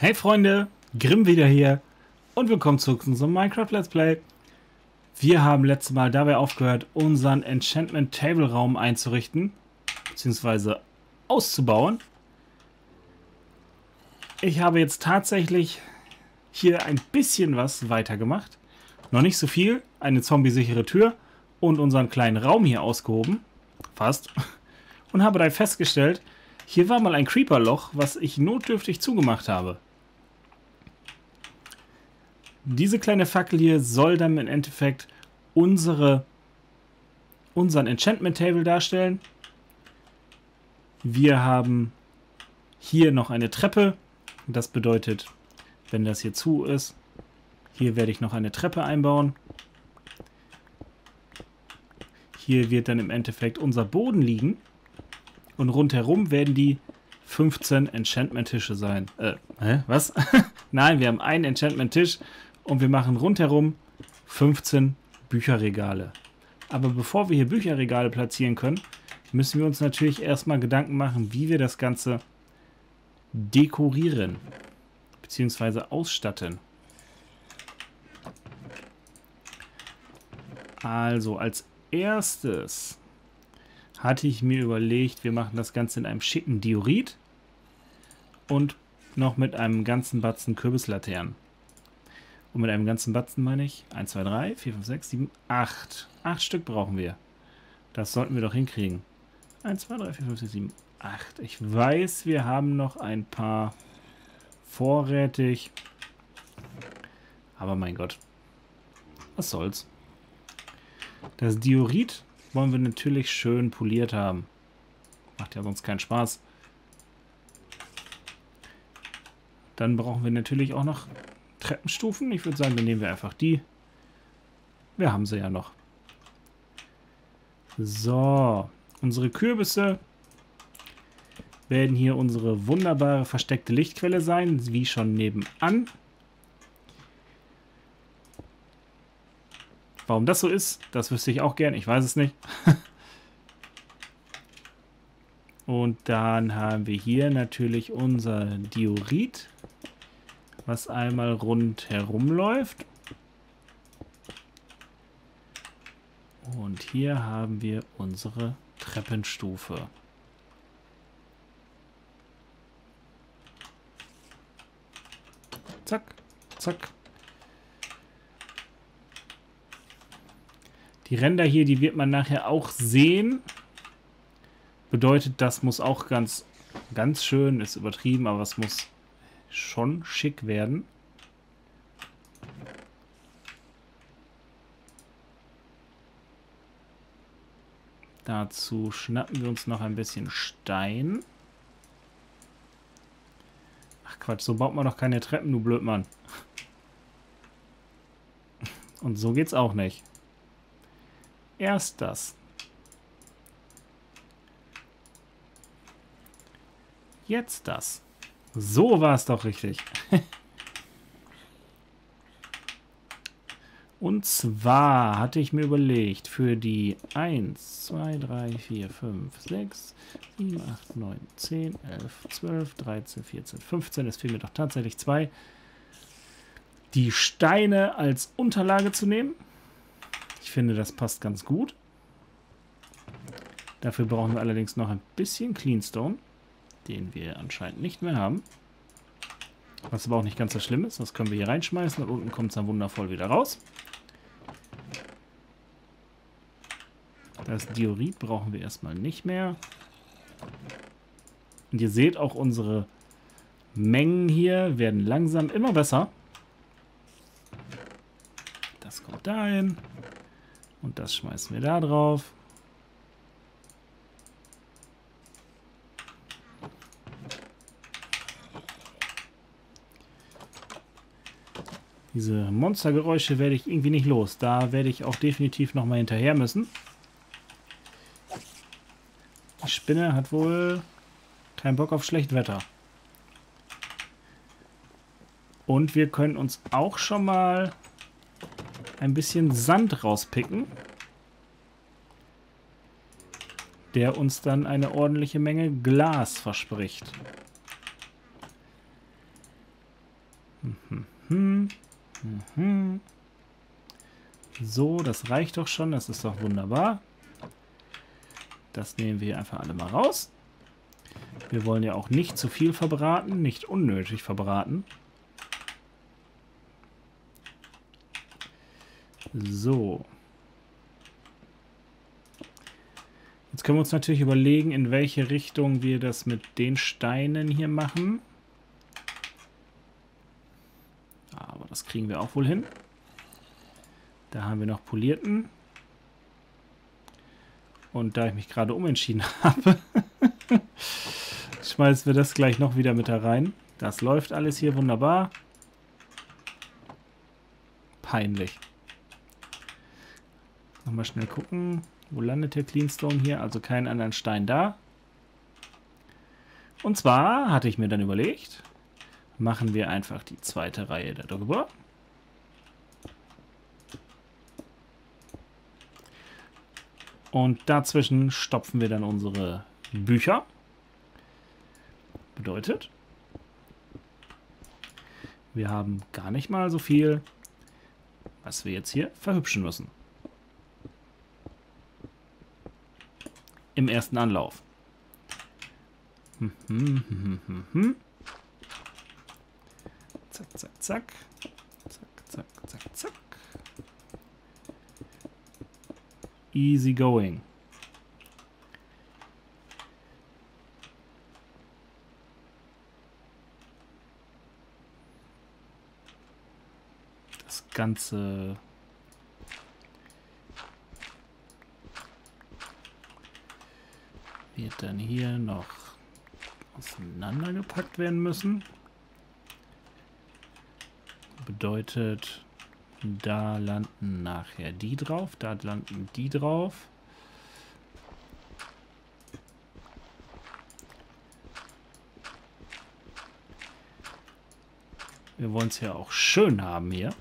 Hey Freunde, Grimm wieder hier und willkommen zurück zu unserem Minecraft Let's Play. Wir haben letztes Mal dabei aufgehört, unseren Enchantment Table Raum einzurichten, beziehungsweise auszubauen. Ich habe jetzt tatsächlich hier ein bisschen was weitergemacht. Noch nicht so viel, eine zombiesichere Tür und unseren kleinen Raum hier ausgehoben, fast. Und habe dann festgestellt, hier war mal ein Creeper-Loch, was ich notdürftig zugemacht habe. Diese kleine Fackel hier soll dann im Endeffekt unseren Enchantment Table darstellen. Wir haben hier noch eine Treppe. Das bedeutet, wenn das hier zu ist, hier werde ich noch eine Treppe einbauen. Hier wird dann im Endeffekt unser Boden liegen. Und rundherum werden die 15 Enchantment-Tische sein. Was? Nein, wir haben einen Enchantment-Tisch. Und wir machen rundherum 15 Bücherregale. Aber bevor wir hier Bücherregale platzieren können, müssen wir uns natürlich erstmal Gedanken machen, wie wir das Ganze dekorieren bzw. ausstatten. Also als erstes hatte ich mir überlegt, wir machen das Ganze in einem schicken Diorit und noch mit einem ganzen Batzen Kürbislaternen. Und mit einem ganzen Batzen meine ich 1, 2, 3, 4, 5, 6, 7, 8. 8 Stück brauchen wir. Das sollten wir doch hinkriegen. 1, 2, 3, 4, 5, 6, 7, 8. Ich weiß, wir haben noch ein paar vorrätig. Aber mein Gott. Was soll's. Das Diorit wollen wir natürlich schön poliert haben. Macht ja sonst keinen Spaß. Dann brauchen wir natürlich auch noch Treppenstufen. Ich würde sagen, dann nehmen wir einfach die. Wir haben sie ja noch. So, unsere Kürbisse werden hier unsere wunderbare versteckte Lichtquelle sein, wie schon nebenan. Warum das so ist, das wüsste ich auch gern. Ich weiß es nicht. Und dann haben wir hier natürlich unser Diorit, was einmal rundherum läuft. Und hier haben wir unsere Treppenstufe. Zack, zack. Die Ränder hier, die wird man nachher auch sehen. Bedeutet, das muss auch ganz schön, ist übertrieben, aber es muss schon schick werden. Dazu schnappen wir uns noch ein bisschen Stein. Ach Quatsch, so baut man doch keine Treppen, du Blödmann. Und so geht's auch nicht. Erst das. Jetzt das. So war es doch richtig. Und zwar hatte ich mir überlegt, für die 1, 2, 3, 4, 5, 6, 7, 8, 9, 10, 11, 12, 13, 14, 15, es fehlen mir doch tatsächlich 2, die Steine als Unterlage zu nehmen. Ich finde, das passt ganz gut. Dafür brauchen wir allerdings noch ein bisschen Cleanstone, den wir anscheinend nicht mehr haben. Was aber auch nicht ganz so schlimm ist. Das können wir hier reinschmeißen und unten kommt es dann wundervoll wieder raus. Das Diorit brauchen wir erstmal nicht mehr. Und ihr seht auch, unsere Mengen hier werden langsam immer besser. Das kommt dahin. Und das schmeißen wir da drauf. Diese Monstergeräusche werde ich irgendwie nicht los. Da werde ich auch definitiv nochmal hinterher müssen. Die Spinne hat wohl keinen Bock auf schlechtes Wetter. Und wir können uns auch schon mal ein bisschen Sand rauspicken, der uns dann eine ordentliche Menge Glas verspricht. So, das reicht doch schon. Das ist doch wunderbar. Das nehmen wir einfach alle mal raus. Wir wollen ja auch nicht zu viel verbraten, nicht unnötig verbraten. So. Jetzt können wir uns natürlich überlegen, in welche Richtung wir das mit den Steinen hier machen. Aber das kriegen wir auch wohl hin. Da haben wir noch polierten. Und da ich mich gerade umentschieden habe, schmeißen wir das gleich noch wieder mit da rein. Das läuft alles hier wunderbar. Peinlich. Nochmal schnell gucken. Wo landet der Cleanstone hier? Also keinen anderen Stein da. Und zwar hatte ich mir dann überlegt, machen wir einfach die zweite Reihe darüber. Und dazwischen stopfen wir dann unsere Bücher. Bedeutet, wir haben gar nicht mal so viel, was wir jetzt hier verhübschen müssen. Im ersten Anlauf. Zack, zack, zack. Zack, zack, zack, zack. Easy going. Das Ganze wird dann hier noch auseinandergepackt werden müssen. Bedeutet, da landen nachher die drauf, da landen die drauf. Wir wollen es ja auch schön haben hier.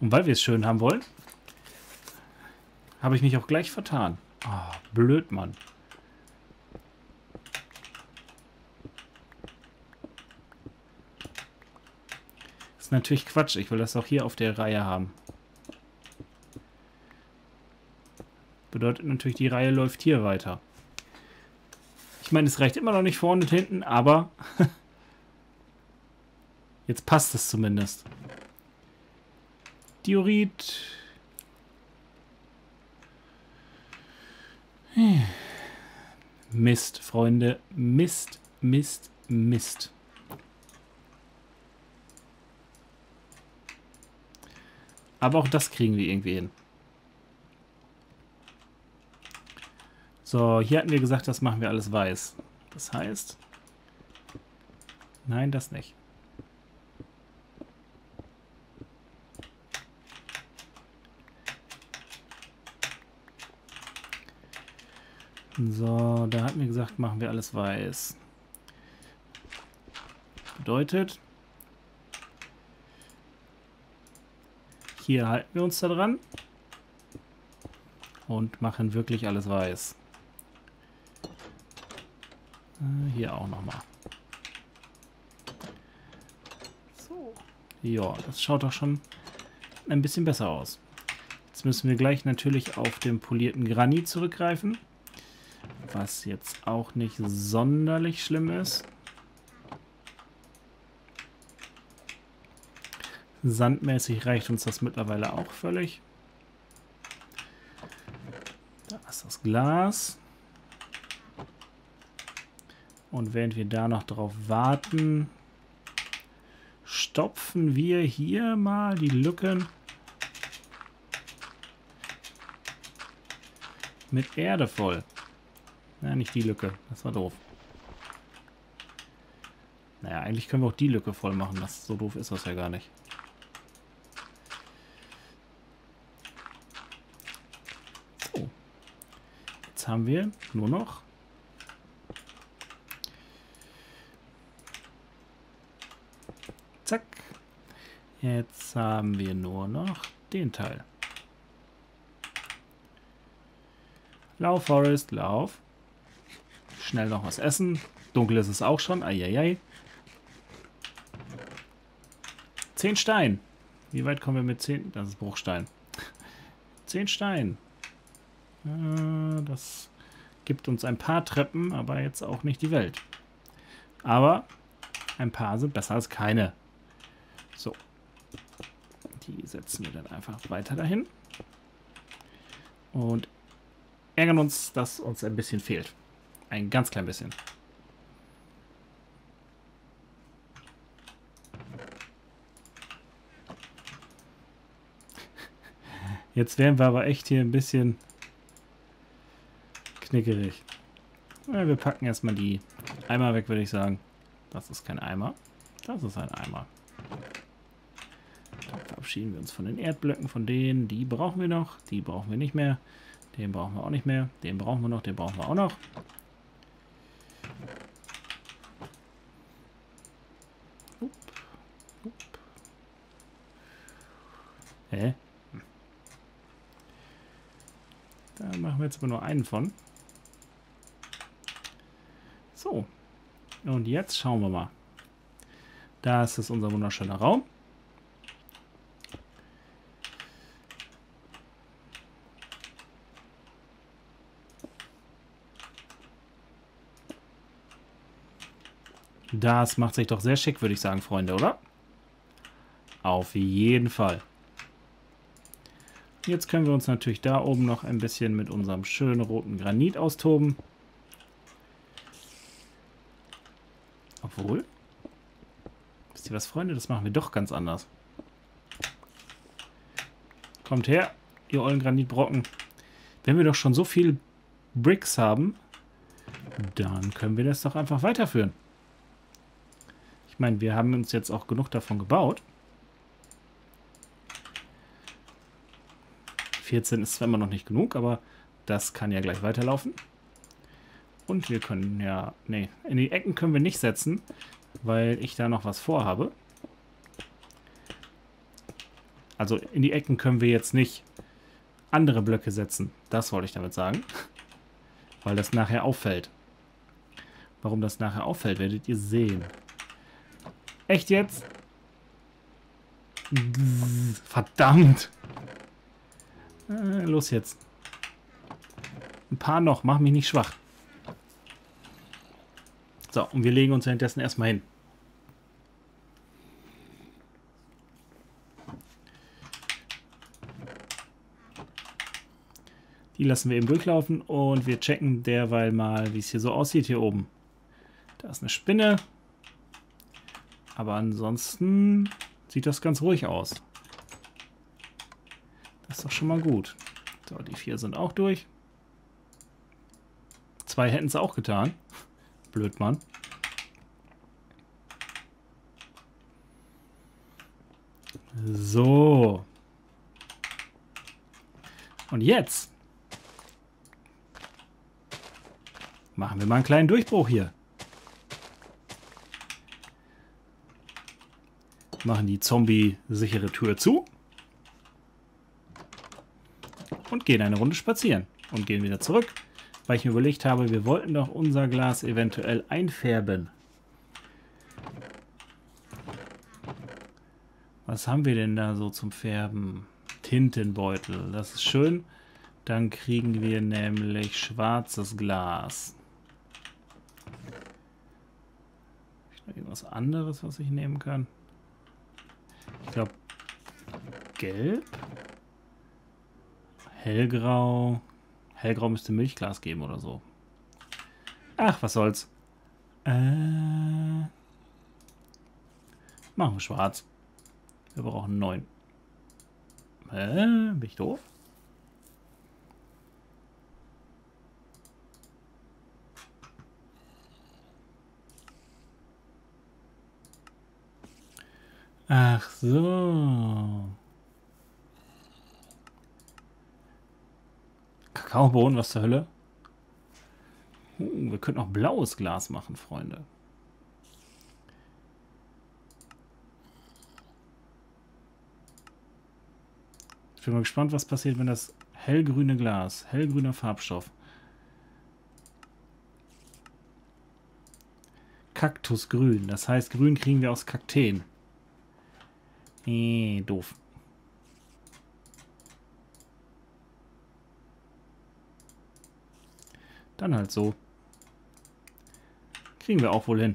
Und weil wir es schön haben wollen, habe ich mich auch gleich vertan. Ah, blöd, Mann. Ist natürlich Quatsch. Ich will das auch hier auf der Reihe haben. Bedeutet natürlich, die Reihe läuft hier weiter. Ich meine, es reicht immer noch nicht vorne und hinten, aber jetzt passt es zumindest. Diorit. Mist, Freunde. Mist, Mist, Mist. Aber auch das kriegen wir irgendwie hin. So, hier hatten wir gesagt, das machen wir alles weiß. Das heißt... Nein, das nicht. So, da hat mir gesagt, machen wir alles weiß. Bedeutet, hier halten wir uns da dran und machen wirklich alles weiß. Hier auch nochmal. So. Ja, das schaut doch schon ein bisschen besser aus. Jetzt müssen wir gleich natürlich auf den polierten Granit zurückgreifen. Was jetzt auch nicht sonderlich schlimm ist. Sandmäßig reicht uns das mittlerweile auch völlig. Da ist das Glas. Und während wir da noch drauf warten, stopfen wir hier mal die Lücken mit Erde voll. Na, nicht die Lücke. Das war doof. Naja, eigentlich können wir auch die Lücke voll machen. Das, so doof ist das ja gar nicht. So. Jetzt haben wir nur noch zack. Jetzt haben wir nur noch den Teil. Lauf, Forest, lauf. Schnell noch was essen. Dunkel ist es auch schon. Eieiei. 10 Stein. Wie weit kommen wir mit 10? Das ist Bruchstein. 10 Stein. Das gibt uns ein paar Treppen, aber jetzt auch nicht die Welt. Aber ein paar sind besser als keine. So. Die setzen wir dann einfach weiter dahin. Und ärgern uns, dass uns ein bisschen fehlt. Ein ganz klein bisschen. Jetzt wären wir aber echt hier ein bisschen knickerig. Ja, wir packen erstmal die Eimer weg, würde ich sagen. Das ist kein Eimer. Das ist ein Eimer. Dann verabschieden wir uns von den Erdblöcken, von denen. Die brauchen wir noch. Die brauchen wir nicht mehr. Den brauchen wir auch nicht mehr. Den brauchen wir noch. Den brauchen wir auch noch. Upp, upp. Hä? Da machen wir jetzt aber nur einen von. So. Und jetzt schauen wir mal. Das ist unser wunderschöner Raum. Das macht sich doch sehr schick, würde ich sagen, Freunde, oder? Auf jeden Fall. Jetzt können wir uns natürlich da oben noch ein bisschen mit unserem schönen roten Granit austoben. Obwohl, wisst ihr was, Freunde? Das machen wir doch ganz anders. Kommt her, ihr ollen Granitbrocken. Wenn wir doch schon so viel Bricks haben, dann können wir das doch einfach weiterführen. Ich meine, wir haben uns jetzt auch genug davon gebaut. 14 ist zwar immer noch nicht genug, aber das kann ja gleich weiterlaufen. Und wir können ja... Nee, in die Ecken können wir nicht setzen, weil ich da noch was vorhabe. Also in die Ecken können wir jetzt nicht andere Blöcke setzen. Das wollte ich damit sagen. Weil das nachher auffällt. Warum das nachher auffällt, werdet ihr sehen. Echt jetzt? Verdammt! Los jetzt. Ein paar noch, mach mich nicht schwach. So, und wir legen uns währenddessen erstmal hin. Die lassen wir eben durchlaufen und wir checken derweil mal, wie es hier so aussieht hier oben. Da ist eine Spinne. Aber ansonsten sieht das ganz ruhig aus. Das ist doch schon mal gut. So, die 4 sind auch durch. 2 hätten es auch getan. Blöd, Mann. So. Und jetzt machen wir mal einen kleinen Durchbruch hier. Machen die zombie-sichere Tür zu. Und gehen eine Runde spazieren. Und gehen wieder zurück, weil ich mir überlegt habe, wir wollten doch unser Glas eventuell einfärben. Was haben wir denn da so zum Färben? Tintenbeutel. Das ist schön. Dann kriegen wir nämlich schwarzes Glas. Habe ich noch irgendwas anderes, was ich nehmen kann? Ich glaube, gelb. Hellgrau. Hellgrau müsste Milchglas geben oder so. Ach, was soll's. Machen wir schwarz. Wir brauchen 9. Bin ich doof? Ach so. Kakaobohnen, was zur Hölle? Wir könnten auch blaues Glas machen, Freunde. Ich bin mal gespannt, was passiert, wenn das hellgrüne Glas, hellgrüner Farbstoff, Kaktusgrün. Das heißt, Grün kriegen wir aus Kakteen. Doof. Dann halt so. Kriegen wir auch wohl hin.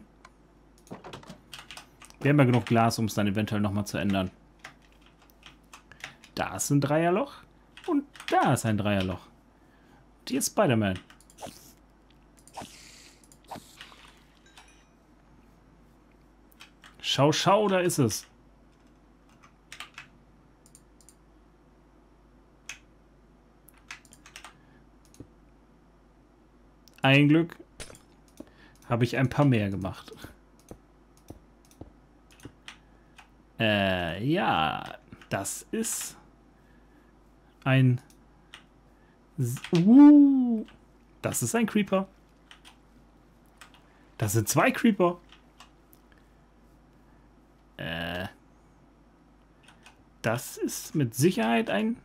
Wir haben ja genug Glas, um es dann eventuell nochmal zu ändern. Da ist ein Dreierloch. Und da ist ein Dreierloch. Und hier ist Spider-Man. Schau, schau, da ist es. Ein Glück habe ich ein paar mehr gemacht. Ja, das ist ein... das ist ein Creeper. Das sind zwei Creeper. Das ist mit Sicherheit ein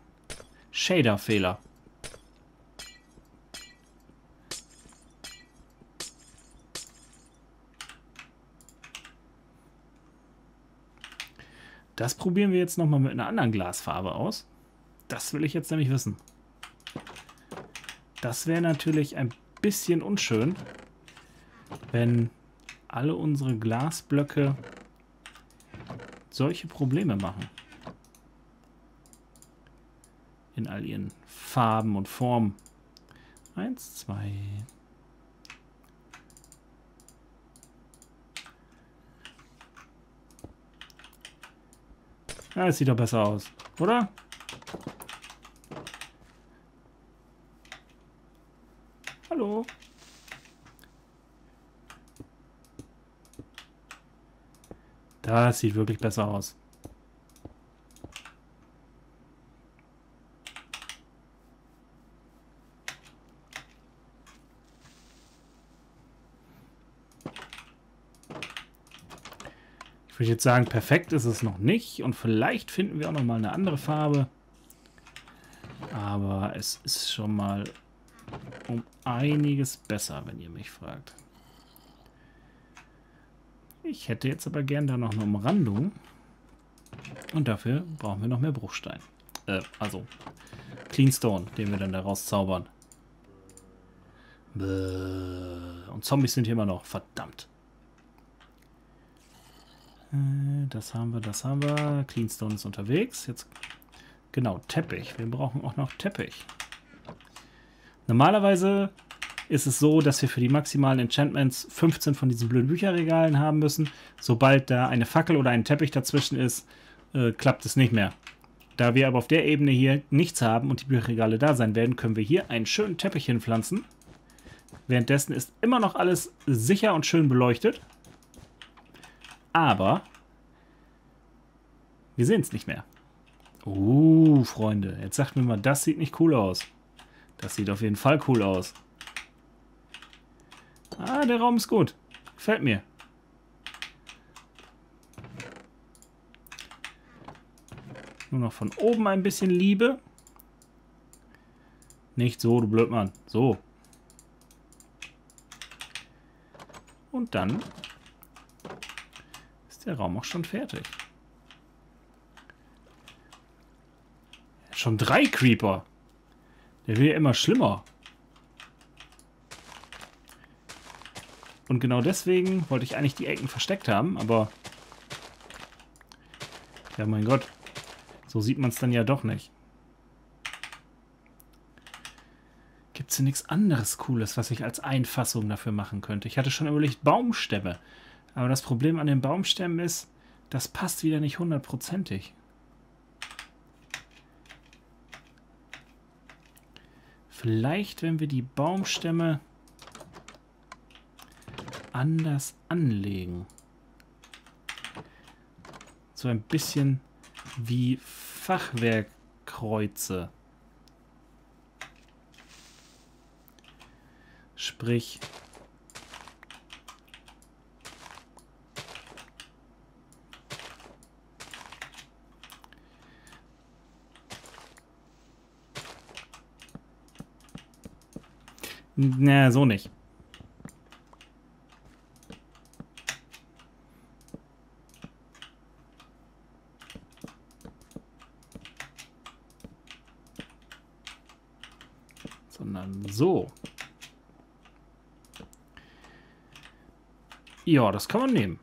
Shader-Fehler. Das probieren wir jetzt nochmal mit einer anderen Glasfarbe aus. Das will ich jetzt nämlich wissen. Das wäre natürlich ein bisschen unschön, wenn alle unsere Glasblöcke solche Probleme machen. In all ihren Farben und Formen. 1, 2. Ja, es sieht doch besser aus, oder? Hallo. Das sieht wirklich besser aus. Ich würde jetzt sagen, perfekt ist es noch nicht und vielleicht finden wir auch noch mal eine andere Farbe. Aber es ist schon mal um einiges besser, wenn ihr mich fragt. Ich hätte jetzt aber gern da noch eine Umrandung und dafür brauchen wir noch mehr Bruchstein. Also Clean Stone, den wir dann daraus zaubern. Und Zombies sind hier immer noch, verdammt. Das haben wir, das haben wir. Clean Stone ist unterwegs. Jetzt genau, Teppich. Wir brauchen auch noch Teppich. Normalerweise ist es so, dass wir für die maximalen Enchantments 15 von diesen blöden Bücherregalen haben müssen. Sobald da eine Fackel oder ein Teppich dazwischen ist, klappt es nicht mehr. Da wir aber auf der Ebene hier nichts haben und die Bücherregale da sein werden, können wir hier einen schönen Teppich hinpflanzen. Währenddessen ist immer noch alles sicher und schön beleuchtet. Aber wir sehen es nicht mehr. Freunde, jetzt sagt mir mal, das sieht nicht cool aus. Das sieht auf jeden Fall cool aus. Ah, der Raum ist gut. Gefällt mir. Nur noch von oben ein bisschen Liebe. Nicht so, du Blödmann. So. Und dann... der Raum auch schon fertig. Schon 3 Creeper. Der wird ja immer schlimmer. Und genau deswegen wollte ich eigentlich die Ecken versteckt haben, aber ja, mein Gott. So sieht man es dann ja doch nicht. Gibt es denn nichts anderes Cooles, was ich als Einfassung dafür machen könnte? Ich hatte schon überlegt, Baumstämme. Aber das Problem an den Baumstämmen ist, das passt wieder nicht hundertprozentig. Vielleicht, wenn wir die Baumstämme anders anlegen. So ein bisschen wie Fachwerkkreuze. Sprich... Na, so nicht. sondern so. Ja, das kann man nehmen.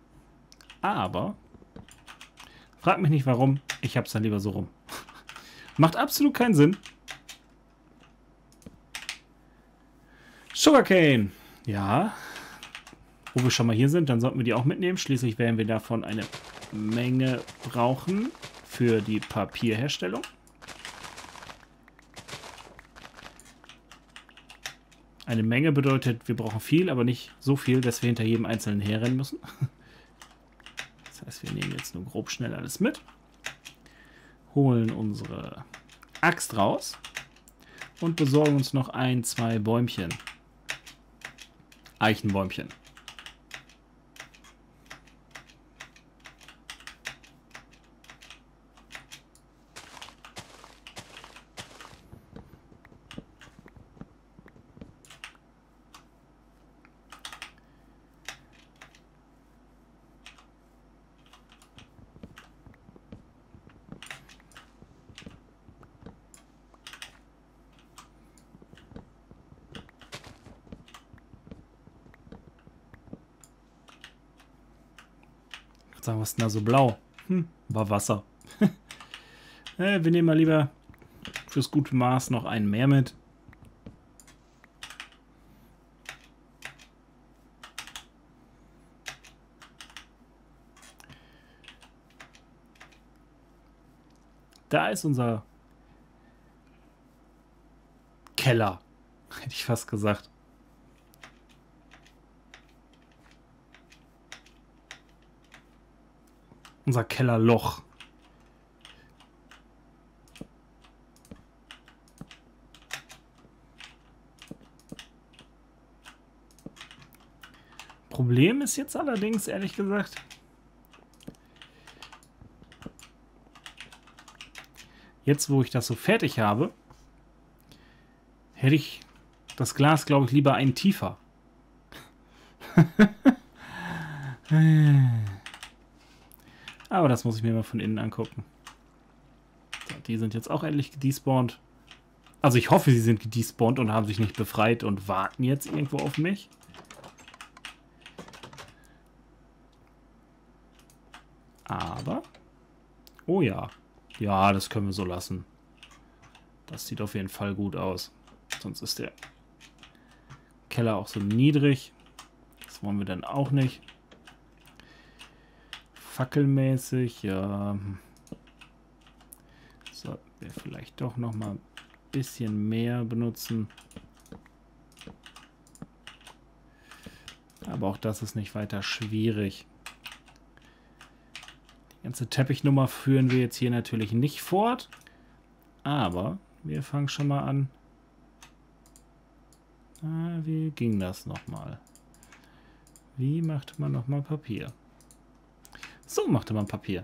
Aber, frag mich nicht warum, ich hab's dann lieber so rum. Macht absolut keinen Sinn. Sugarcane. Ja, wo wir schon mal hier sind, dann sollten wir die auch mitnehmen. Schließlich werden wir davon eine Menge brauchen für die Papierherstellung. Eine Menge bedeutet, wir brauchen viel, aber nicht so viel, dass wir hinter jedem Einzelnen herrennen müssen. Das heißt, wir nehmen jetzt nur grob schnell alles mit. Holen unsere Axt raus. Und besorgen uns noch ein, zwei Bäumchen. Eichenbäumchen. Sagen, was ist denn da so blau? War Wasser. Wir nehmen mal lieber fürs gute Maß noch einen mehr mit. Da ist unser Keller, hätte ich fast gesagt. Unser Kellerloch. Problem ist jetzt allerdings, ehrlich gesagt, jetzt wo ich das so fertig habe, hätte ich das Glas, glaube ich, lieber einen tiefer. Aber das muss ich mir mal von innen angucken. So, die sind jetzt auch endlich gedespawnt. Also ich hoffe, sie sind gedespawnt und haben sich nicht befreit und warten jetzt irgendwo auf mich. Aber... Oh ja. Ja, das können wir so lassen. Das sieht auf jeden Fall gut aus. Sonst ist der Keller auch so niedrig. Das wollen wir dann auch nicht. Fackelmäßig, ja. Sollten wir vielleicht doch noch mal ein bisschen mehr benutzen. Aber auch das ist nicht weiter schwierig. Die ganze Teppichnummer führen wir jetzt hier natürlich nicht fort. Aber wir fangen schon mal an. Wie ging das nochmal? Wie macht man nochmal Papier? So machte man Papier.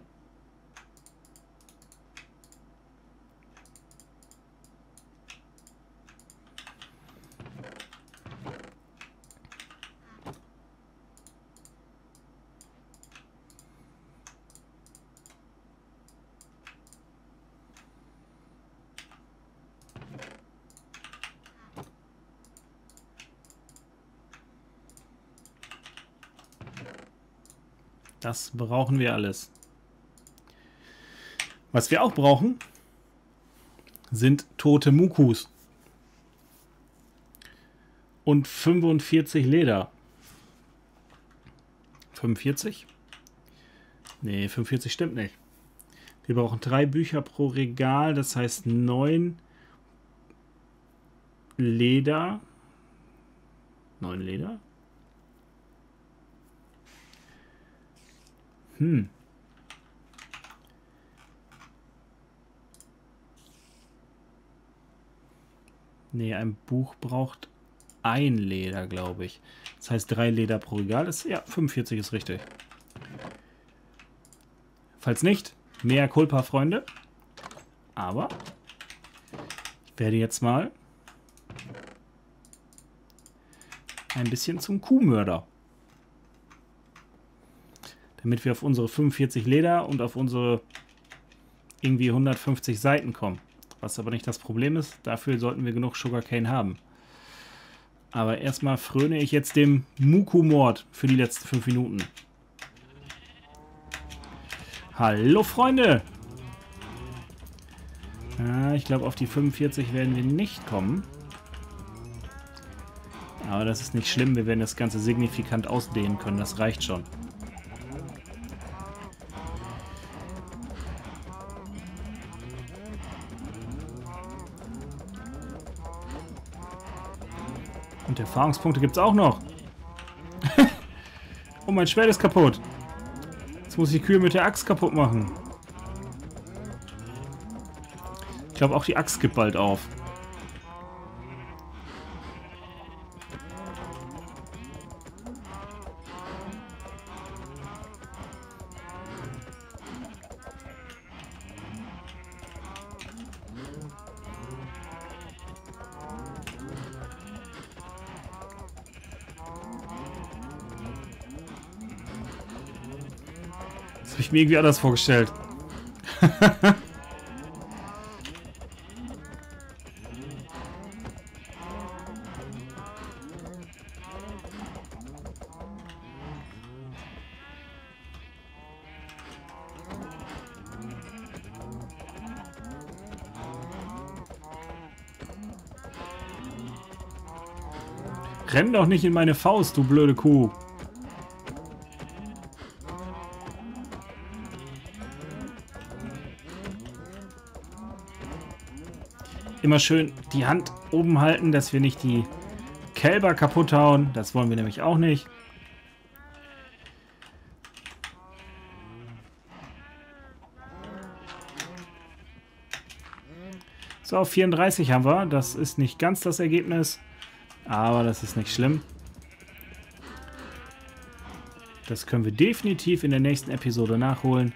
Das brauchen wir alles. Was wir auch brauchen, sind tote Mukus. Und 45 Leder. 45? Nee, 45 stimmt nicht. Wir brauchen 3 Bücher pro Regal, das heißt 9 Leder. 9 Leder? Nee, ein Buch braucht 1 Leder, glaube ich. Das heißt 3 Leder pro Regal. Ist, ja, 45 ist richtig. Falls nicht, mea culpa, Freunde. Aber ich werde jetzt mal ein bisschen zum Kuhmörder. Damit wir auf unsere 45 Leder und auf unsere irgendwie 150 Seiten kommen. Was aber nicht das Problem ist, dafür sollten wir genug Sugarcane haben. Aber erstmal fröne ich jetzt dem Muku-Mord für die letzten 5 Minuten. Hallo Freunde! Ja, ich glaube auf die 45 werden wir nicht kommen. Aber das ist nicht schlimm, wir werden das Ganze signifikant ausdehnen können, das reicht schon. Und Erfahrungspunkte gibt es auch noch. Oh, mein Schwert ist kaputt. Jetzt muss ich die Kühe mit der Axt kaputt machen. Ich glaube, auch die Axt gibt bald auf. Habe ich mir irgendwie anders vorgestellt. Renn doch nicht in meine Faust, du blöde Kuh. Immer schön die Hand oben halten, dass wir nicht die Kälber kaputt hauen. Das wollen wir nämlich auch nicht. So, auf 34 haben wir. Das ist nicht ganz das Ergebnis, aber das ist nicht schlimm. Das können wir definitiv in der nächsten Episode nachholen.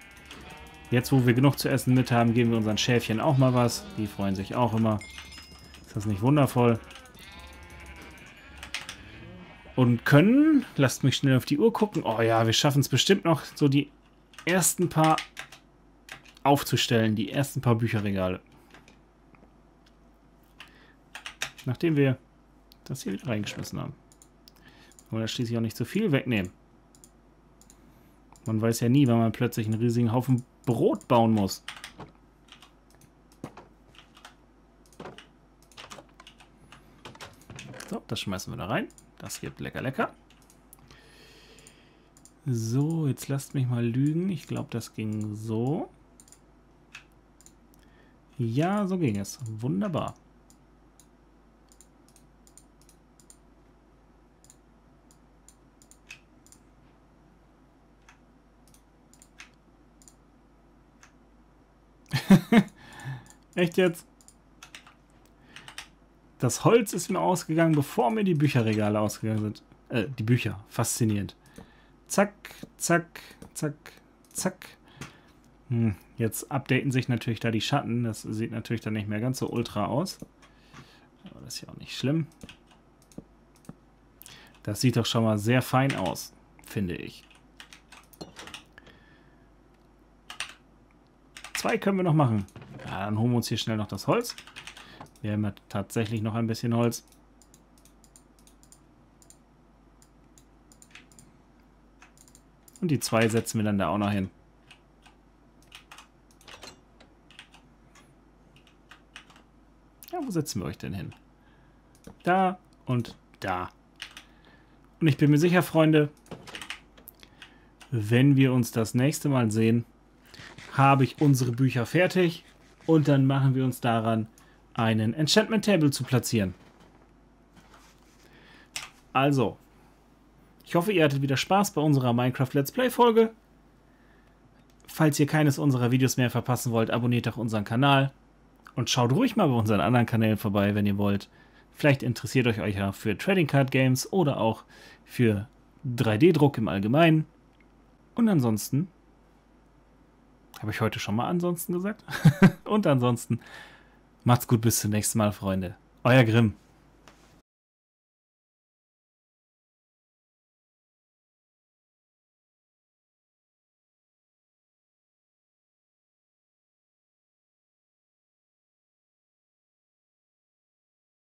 Jetzt, wo wir genug zu essen mit haben, geben wir unseren Schäfchen auch mal was. Die freuen sich auch immer. Ist das nicht wundervoll? Und können, lasst mich schnell auf die Uhr gucken. Oh ja, wir schaffen es bestimmt noch, so die ersten paar aufzustellen. Die ersten paar Bücherregale. Nachdem wir das hier wieder reingeschmissen haben. Wollen wir schließlich auch nicht zu viel wegnehmen. Man weiß ja nie, wann man plötzlich einen riesigen Haufen Brot bauen muss. So, das schmeißen wir da rein. Das gibt lecker, lecker. So, jetzt lasst mich mal lügen. Ich glaube, das ging so. Ja, so ging es. Wunderbar. Echt jetzt? Das Holz ist mir ausgegangen, bevor mir die Bücherregale ausgegangen sind. Die Bücher. Faszinierend. Zack, zack, zack, zack. Jetzt updaten sich natürlich da die Schatten. Das sieht natürlich dann nicht mehr ganz so ultra aus. Aber das ist ja auch nicht schlimm. Das sieht doch schon mal sehr fein aus, finde ich. 2 können wir noch machen. Ja, dann holen wir uns hier schnell noch das Holz. Wir haben ja tatsächlich noch ein bisschen Holz. Und die 2 setzen wir dann da auch noch hin. Ja, wo setzen wir euch denn hin? Da und da. Und ich bin mir sicher, Freunde, wenn wir uns das nächste Mal sehen, habe ich unsere Bücher fertig und dann machen wir uns daran, einen Enchantment Table zu platzieren. Also, ich hoffe, ihr hattet wieder Spaß bei unserer Minecraft Let's Play Folge. Falls ihr keines unserer Videos mehr verpassen wollt, abonniert doch unseren Kanal und schaut ruhig mal bei unseren anderen Kanälen vorbei, wenn ihr wollt. Vielleicht interessiert euch ja für Trading Card Games oder auch für 3D-Druck im Allgemeinen. Und ansonsten... Habe ich heute schon mal ansonsten gesagt? Und ansonsten, macht's gut, bis zum nächsten Mal, Freunde. Euer Grimm.